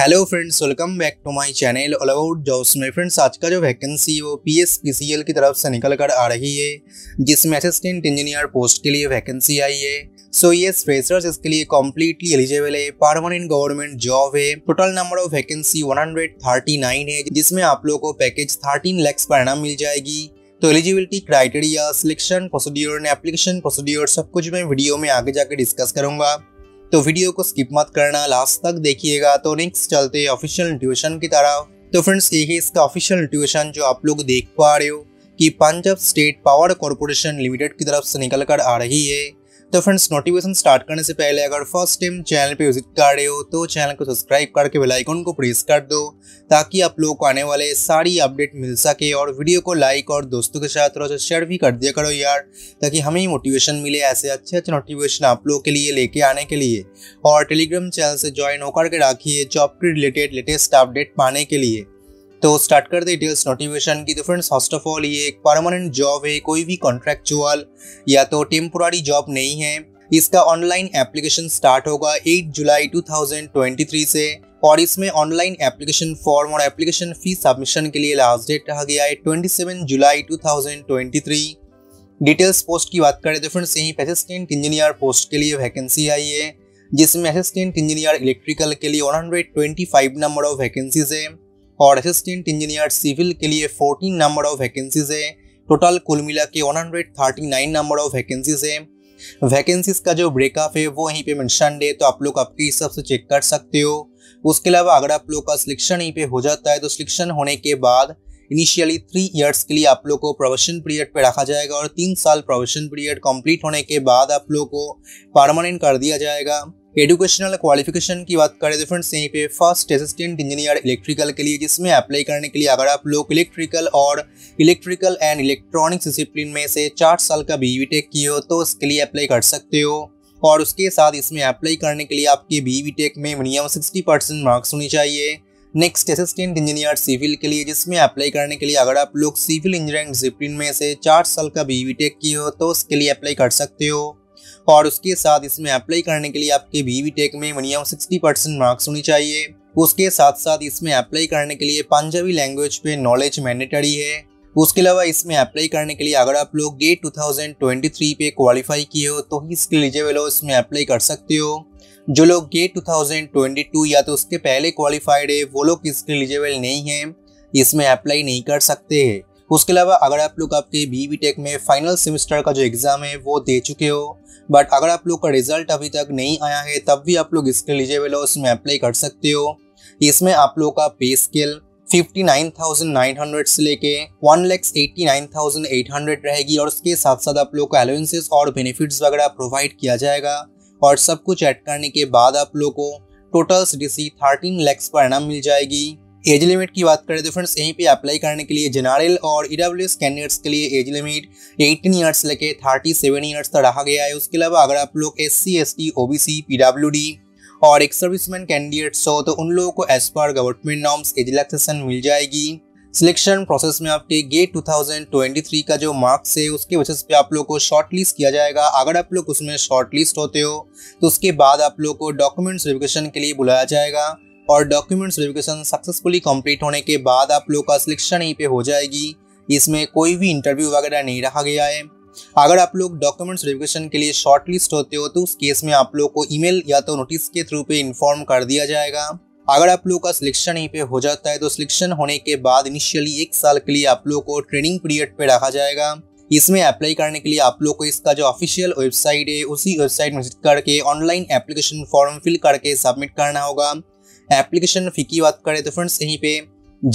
Hello friends, welcome back to my channel all about jobs. में friends आज का जो वैकेंसी है वो PSPCL की तरफ से निकल कर आ रही है, जिसमें असिस्टेंट इंजीनियर पोस्ट के लिए वैकेंसी आई है। सो ये फ्रेशर्स इसके लिए कम्प्लीटली एलिजिबल है। परमानेंट गवर्नमेंट जॉब है। टोटल नंबर ऑफ वैकेंसी 139 है, जिसमें आप लोगों को पैकेज 13 लाख पर नाम मिल जाएगी। तो eligibility criteria, selection procedure, application procedure सब कुछ मैं वीडियो में आगे जाकर डिस्कस करूंगा, तो वीडियो को स्किप मत करना, लास्ट तक देखिएगा। तो नेक्स्ट चलते हैं ऑफिशियल नोटिफिकेशन की तरफ। तो फ्रेंड्स ये है इसका ऑफिशियल नोटिफिकेशन जो आप लोग देख पा रहे हो कि Punjab State Power Corporation Limited की तरफ से निकल कर आ रही है। तो फ्रेंड्स नोटिफिकेशन स्टार्ट करने से पहले अगर फर्स्ट टाइम चैनल पे विजिट कर रहे हो तो चैनल को सब्सक्राइब करके बेल आइकन को प्रेस कर दो, ताकि आप लोगों को आने वाले सारी अपडेट मिल सके। और वीडियो को लाइक और दोस्तों के साथ थोड़ा सा शेयर भी कर दिया करो यार, ताकि हमें मोटिवेशन मिले ऐसे अच्छे नोटिफिकेशन आप लोगों के लिए लेके आने के लिए। और टेलीग्राम चैनल से ज्वाइन होकर के रखिए जॉब के रिलेटेड लेटेस्ट अपडेट पाने के लिए। तो स्टार्ट कर दे डिटेल्स नोटिफिकेशन की। तो फ्रेंड्स फर्स्ट ऑफ ऑल ये एक परमानेंट जॉब है, कोई भी कॉन्ट्रैक्चुअल या तो टेम्पोरारी जॉब नहीं है। इसका ऑनलाइन एप्लीकेशन स्टार्ट होगा 8 जुलाई 2023 से, और इसमें ऑनलाइन एप्लीकेशन फॉर्म और एप्लीकेशन फी सबमिशन के लिए लास्ट डेट रहा गया है 27 जुलाई 2023। डिटेल्स पोस्ट की बात करें तो फ्रेंड्स यहीं असिस्टेंट इंजीनियर पोस्ट के लिए वैकेंसी आई है, जिसमें असिस्टेंट इंजीनियर इलेक्ट्रिकल के लिए 125 नंबर ऑफ वैकेंसीज है और असिस्टेंट इंजीनियर सिविल के लिए 14 नंबर ऑफ वैकेंसीज है। टोटल कुल मिला के 139 नंबर ऑफ वैकेंसीज है। वैकेंसीज का जो ब्रेकअप है वो यहीं पे मेंशनड है, तो आप लोग आपके हिसाब से चेक कर सकते हो। उसके अलावा अगर आप लोग का सिलेक्शन यहीं पे हो जाता है तो सिलेक्शन होने के बाद इनिशियली 3 इयर्स के लिए आप लोग को प्रोबेशन पीरियड पे रखा जाएगा, और 3 साल प्रोबेशन पीरियड कंप्लीट होने के बाद आप लोग को परमानेंट कर दिया जाएगा। एजुकेशनल क्वालिफिकेशन की बात करें तो फ्रेंड्स यहीं पे फर्स्ट असिस्टेंट इंजीनियर इलेक्ट्रिकल के लिए, जिसमें अप्लाई करने के लिए अगर आप लोग इलेक्ट्रिकल एंड इलेक्ट्रॉनिक्स डिसिप्लिन में से 4 साल का BBTech किए हो तो इसके लिए अप्लाई कर सकते हो। और उसके साथ इसमें अप्लाई करने के लिए आपके BBTech में मिनिमम 60% मार्क्स होनी चाहिए। नेक्स्ट असिस्टेंट इंजीनियर सिविल के लिए, जिसमें अप्लाई करने के लिए अगर आप लोग सिविल इंजीनियरिंग डिसिप्लिन में से 4 साल का BBTech किए हो तो उसके लिए अप्लाई कर सकते हो। और उसके साथ इसमें अप्लाई करने के लिए आपके BBTech में मिनिमम 60% मार्क्स होनी चाहिए। उसके साथ साथ इसमें अप्लाई करने के लिए पंजाबी लैंग्वेज पे नॉलेज मैंडेटरी है। उसके अलावा इसमें अप्लाई करने के लिए अगर आप लोग गेट 2023 पे क्वालिफाई किए हो तो ही इसके एलिजिबल हो, इसमें अप्लाई कर सकते हो। जो लोग गेट 2022 या तो उसके पहले क्वालिफाइड है वो लोग इसके एलिजिबल नहीं है, इसमें अप्लाई नहीं कर सकते हैं। उसके अलावा अगर आप लोग आपके BBTech में फाइनल सेमेस्टर का जो एग्ज़ाम है वो दे चुके हो, बट अगर आप लोग का रिजल्ट अभी तक नहीं आया है तब भी आप लोग इसके एलिजिबल हो, इसमें अप्लाई कर सकते हो। इसमें आप लोग का पे स्केल 59,900 से लेके 1,89,800 रहेगी, और उसके साथ साथ आप लोग को अलाउंसेस और बेनिफिट्स वगैरह प्रोवाइड किया जाएगा। और सब कुछ ऐड करने के बाद आप लोग को टोटल CTC 13 लाख पर इनाम मिल जाएगी। एज लिमिट की बात करें तो फ्रेंड्स यहीं पे अप्लाई करने के लिए जनरल और EWS कैंडिडेट्स के लिए एज लिमिट 18 इयर्स लेके 37 इयर्स तक रखा गया है। उसके अलावा अगर आप लोग SC, ST, OBC, PWD और एक सर्विसमैन कैंडिडेट्स हो तो उन लोगों को as per government norms age relaxation मिल जाएगी। सिलेक्शन प्रोसेस में आपके गेट 2023 का जो मार्क्स है उसके बेसिस पे आप लोग को शॉर्ट लिस्ट किया जाएगा। अगर आप लोग उसमें शॉर्ट लिस्ट होते हो तो उसके बाद आप लोग को डॉक्यूमेंट्स वेरिफिकेशन के लिए बुलाया जाएगा, और डॉक्यूमेंट्स वेरिफिकेशन सक्सेसफुली कंप्लीट होने के बाद आप लोग का सिलेक्शन यहीं पे हो जाएगी। इसमें कोई भी इंटरव्यू वगैरह नहीं रखा गया है। अगर आप लोग डॉक्यूमेंट्स वेरिफिकेशन के लिए शॉर्टलिस्ट होते हो तो उस केस में आप लोग को ईमेल या तो नोटिस के थ्रू पे इन्फॉर्म कर दिया जाएगा। अगर आप लोग का सिलेक्शन यहीं पे हो जाता है तो सिलेक्शन होने के बाद इनिशियली 1 साल के लिए आप लोग को ट्रेनिंग पीरियड पे रखा जाएगा। इसमें अप्लाई करने के लिए आप लोग को इसका जो ऑफिशियल वेबसाइट है उसी वेबसाइट में विजिट करके ऑनलाइन एप्लीकेशन फॉर्म फिल करके सबमिट करना होगा। एप्लीकेशन फी की बात करें तो फ्रेंड्स यहीं पे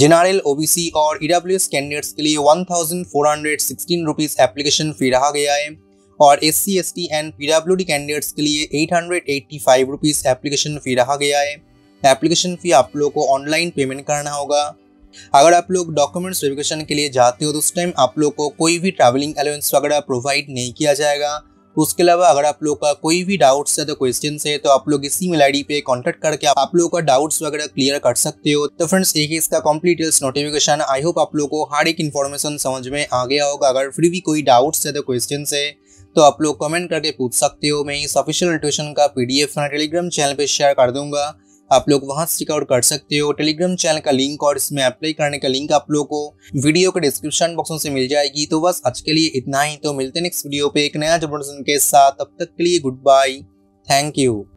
जनरल, OBC और EWS कैंडिडेट्स के लिए 1416 रुपीज़ एप्लीकेशन फ़ी रहा गया है, और SC, ST and PWD candidates के लिए 885 रुपीज़ एप्लीकेशन फ़ी रहा गया है। एप्लीकेशन फ़ी आप लोग को ऑनलाइन पेमेंट करना होगा। अगर आप लोग डॉक्यूमेंट्स वेरिफिकेशन के लिए जाते हो तो उस टाइम आप लोग को कोई भी ट्रैवलिंग अलाउंस वगैरह प्रोवाइड नहीं किया जाएगा। उसके अलावा अगर आप लोग का कोई भी डाउट्स है तो क्वेश्चन है तो आप लोग इसी मेल ID पे कॉन्टैक्ट करके आप लोग का डाउट्स वगैरह क्लियर कर सकते हो। तो फ्रेंड्स एक ही इसका complete details notification. I hope आप लोग को हर एक इन्फॉर्मेशन समझ में आ गया होगा। अगर फिर भी कोई डाउट्स है तो क्वेश्चन है तो आप लोग कमेंट करके पूछ सकते हो। मैं इस ऑफिशियल नोटिफिकेशन का PDF टेलीग्राम चैनल पर शेयर कर दूंगा, आप लोग वहां से चेकआउट कर सकते हो। टेलीग्राम चैनल का लिंक और इसमें अप्लाई करने का लिंक आप लोग को वीडियो के डिस्क्रिप्शन बॉक्स से मिल जाएगी। तो बस आज के लिए इतना ही, तो मिलते हैं नेक्स्ट वीडियो पे एक नया जबरदस्त के साथ। तब तक के लिए गुड बाय, थैंक यू।